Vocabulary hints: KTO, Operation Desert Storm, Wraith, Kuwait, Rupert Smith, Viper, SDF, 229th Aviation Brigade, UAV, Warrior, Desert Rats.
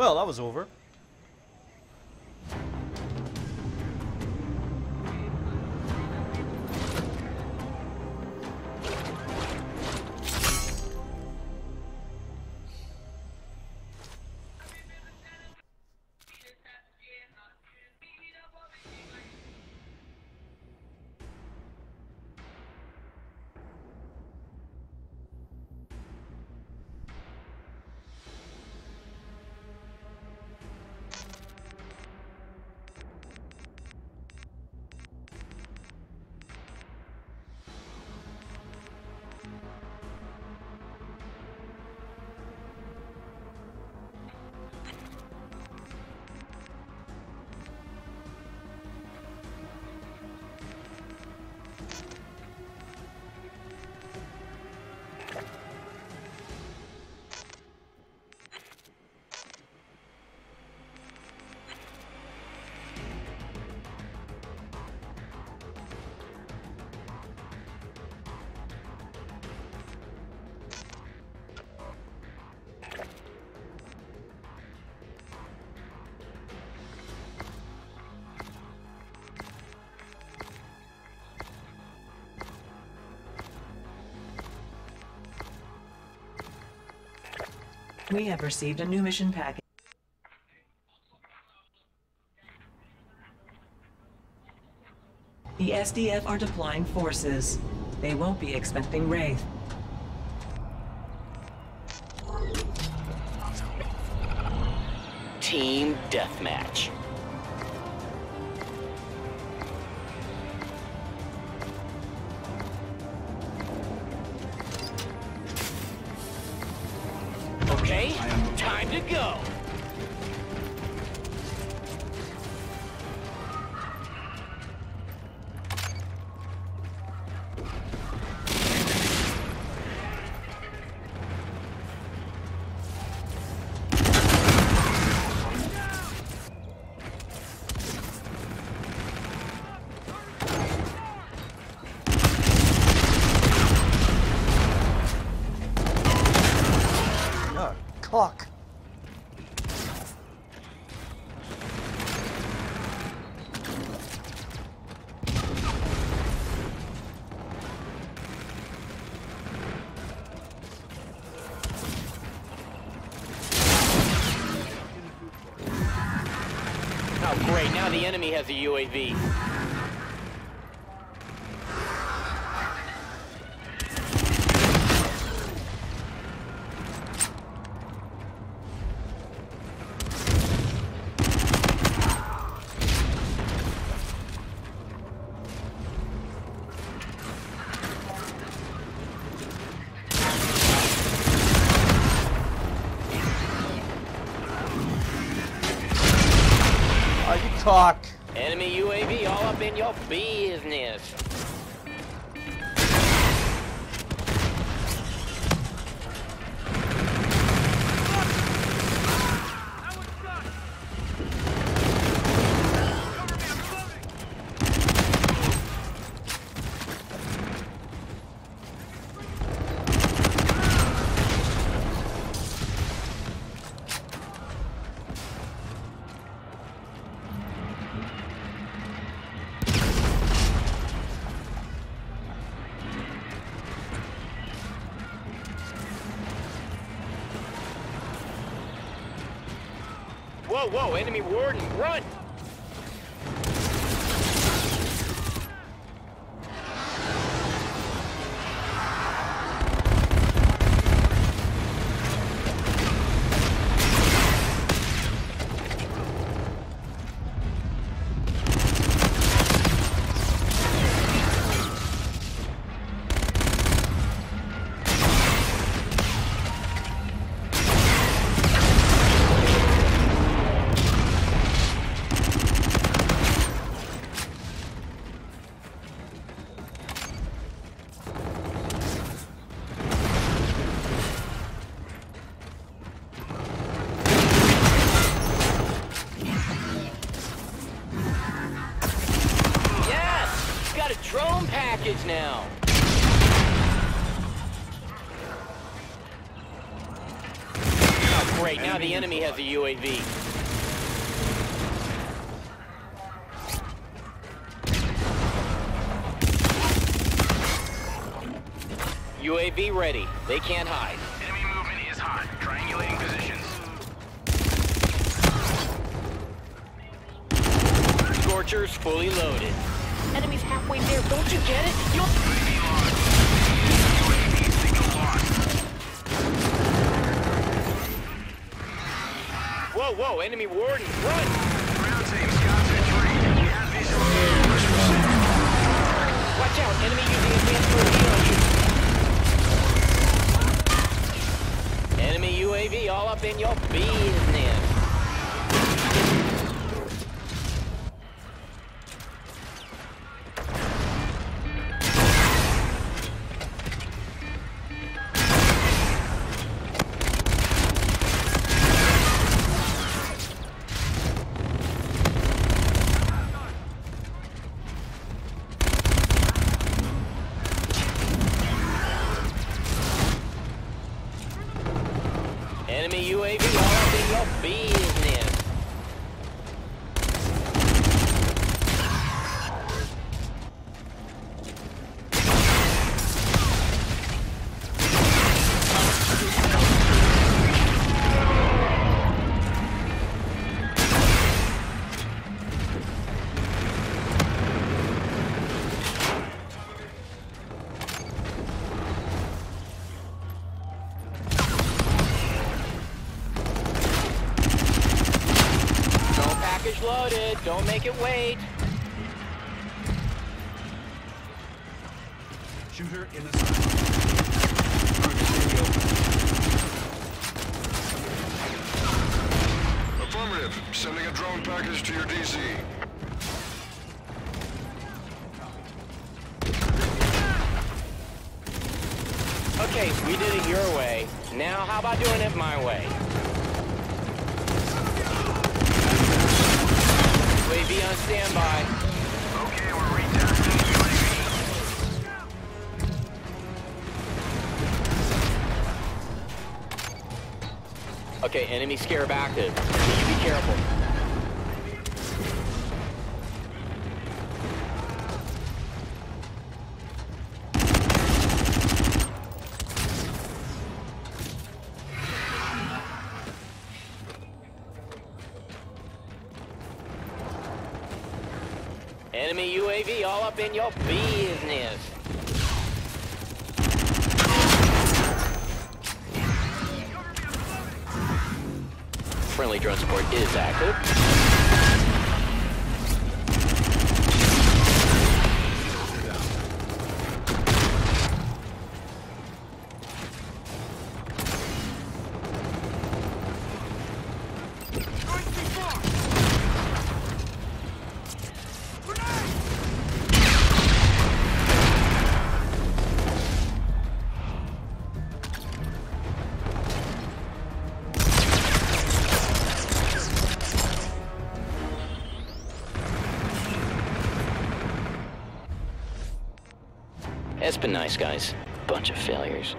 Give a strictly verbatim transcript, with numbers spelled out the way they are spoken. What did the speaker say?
Well, that was over. We have received a new mission package. The S D F are deploying forces. They won't be expecting Wraith. Team Deathmatch. Okay, time to go. Clock. Oh great, now the enemy has a U A V. Talk. Enemy U A V all up in your business. Whoa, whoa, enemy warden, run! Drone package now. Oh, Great, now the enemy has a U A V. U A V ready. They can't hide. Enemy movement is hot. Triangulating positions. Scorchers fully loaded. Enemy's halfway there. Don't you get it? You'll... U A V lost. U A V signal lost. Whoa, whoa, enemy warden. Run! Ground team's concentrated. You have visual. Watch out. Enemy using advanced torpedoes. Enemy U A V all up in your business. Enemy U A V all up in your business. Loaded. Don't make it wait. Shooter in the side. Affirmative. Sending a drone package to your D C. Okay, we did it your way. Now, how about doing it my way? U A V on standby. Okay, we're retasking U A V. Okay, enemy scarab active. You be careful. Enemy U A V all up in your business. Friendly drone support is active. It's been nice, guys. Bunch of failures.